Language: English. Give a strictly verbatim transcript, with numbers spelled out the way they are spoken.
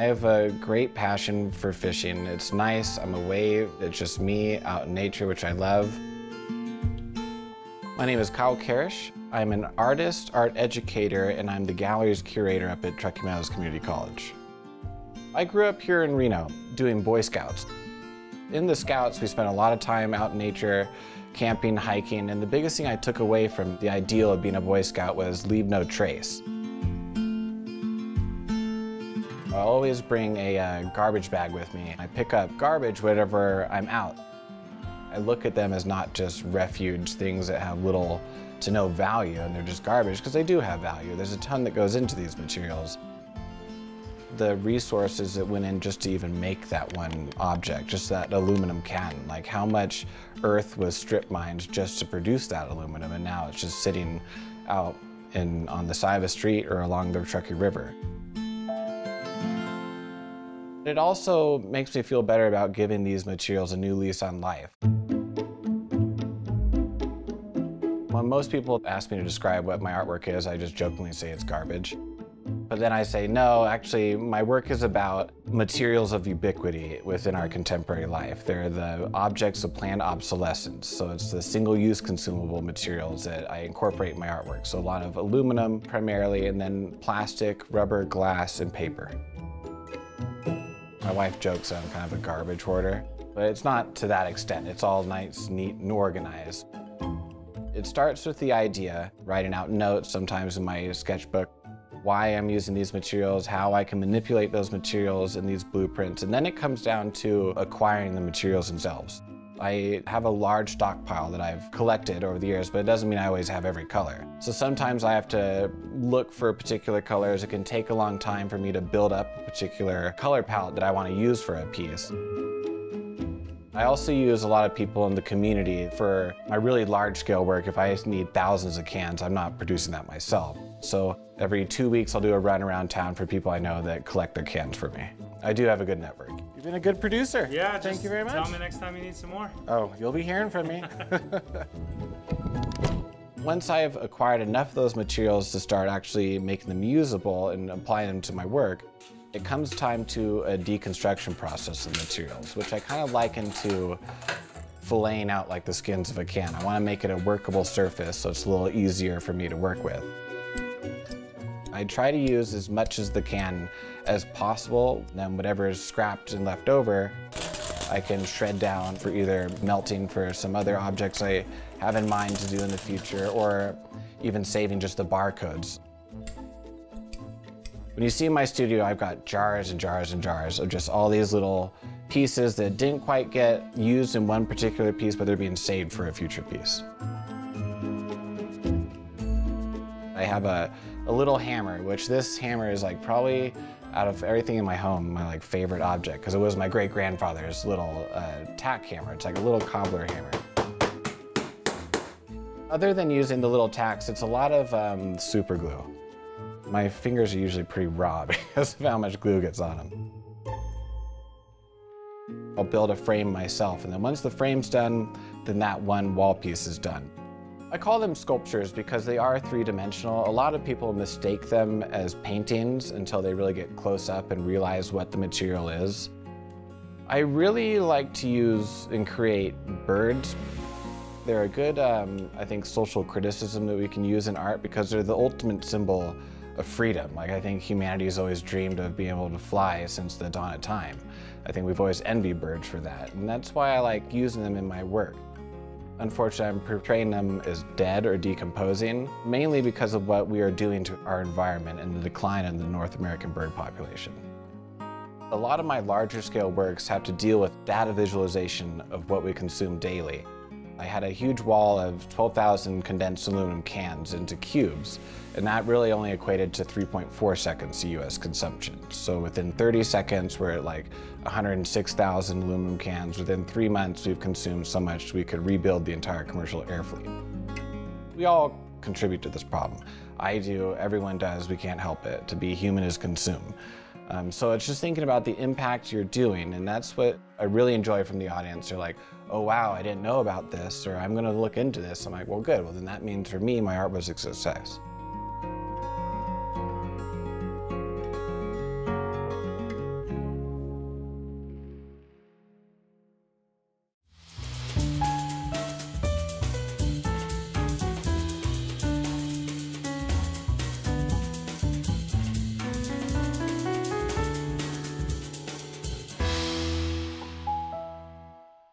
I have a great passion for fishing. It's nice, I'm away, it's just me out in nature, which I love. My name is Kyle Karrasch. I'm an artist, art educator, and I'm the galleries curator up at Truckee Meadows Community College. I grew up here in Reno doing Boy Scouts. In the Scouts, we spent a lot of time out in nature, camping, hiking, and the biggest thing I took away from the ideal of being a Boy Scout was leave no trace. I always bring a uh, garbage bag with me. I pick up garbage whenever I'm out. I look at them as not just refuge, things that have little to no value, and they're just garbage, because they do have value. There's a ton that goes into these materials. The resources that went in just to even make that one object, just that aluminum can, like how much earth was strip mined just to produce that aluminum, and now it's just sitting out in, on the side of a street or along the Truckee River. It also makes me feel better about giving these materials a new lease on life. When most people ask me to describe what my artwork is, I just jokingly say it's garbage. But then I say, no, actually, my work is about materials of ubiquity within our contemporary life. They're the objects of planned obsolescence. So it's the single-use consumable materials that I incorporate in my artwork. So a lot of aluminum primarily, and then plastic, rubber, glass, and paper. My wife jokes that I'm kind of a garbage hoarder, but it's not to that extent. It's all nice, neat, and organized. It starts with the idea, writing out notes sometimes in my sketchbook, why I'm using these materials, how I can manipulate those materials and these blueprints, and then it comes down to acquiring the materials themselves. I have a large stockpile that I've collected over the years, but it doesn't mean I always have every color. So sometimes I have to look for particular colors. It can take a long time for me to build up a particular color palette that I want to use for a piece. I also use a lot of people in the community for my really large-scale work. If I need thousands of cans, I'm not producing that myself. So every two weeks I'll do a run around town for people I know that collect their cans for me. I do have a good network. You've been a good producer. Yeah, thank you very much. Tell me next time you need some more. Oh, you'll be hearing from me. Once I've acquired enough of those materials to start actually making them usable and applying them to my work, it comes time to a deconstruction process of materials, which I kind of liken to filleting out like the skins of a can. I want to make it a workable surface so it's a little easier for me to work with. I try to use as much as the can as possible. Then whatever is scrapped and left over, I can shred down for either melting for some other objects I have in mind to do in the future, or even saving just the barcodes. When you see my studio, I've got jars and jars and jars of just all these little pieces that didn't quite get used in one particular piece, but they're being saved for a future piece. I have a, a little hammer, which this hammer is like probably out of everything in my home, my like favorite object, because it was my great-grandfather's little uh, tack hammer. It's like a little cobbler hammer. Other than using the little tacks, it's a lot of um, super glue. My fingers are usually pretty raw because of how much glue gets on them. I'll build a frame myself, and then once the frame's done, then that one wall piece is done. I call them sculptures because they are three-dimensional. A lot of people mistake them as paintings until they really get close up and realize what the material is. I really like to use and create birds. They're a good, um, I think, social criticism that we can use in art because they're the ultimate symbol of freedom. Like, I think humanity has always dreamed of being able to fly since the dawn of time. I think we've always envied birds for that, and that's why I like using them in my work. Unfortunately, I'm portraying them as dead or decomposing, mainly because of what we are doing to our environment and the decline in the North American bird population. A lot of my larger scale works have to deal with data visualization of what we consume daily. I had a huge wall of twelve thousand condensed aluminum cans into cubes, and that really only equated to three point four seconds to U S consumption. So within thirty seconds, we're at like one hundred six thousand aluminum cans. Within three months, we've consumed so much we could rebuild the entire commercial air fleet. We all contribute to this problem. I do, everyone does, we can't help it. To be human is consume. Um, so it's just thinking about the impact you're doing, and that's what I really enjoy from the audience. They're like, oh wow, I didn't know about this, or I'm gonna look into this. I'm like, well good, well then that means for me, my art was a success.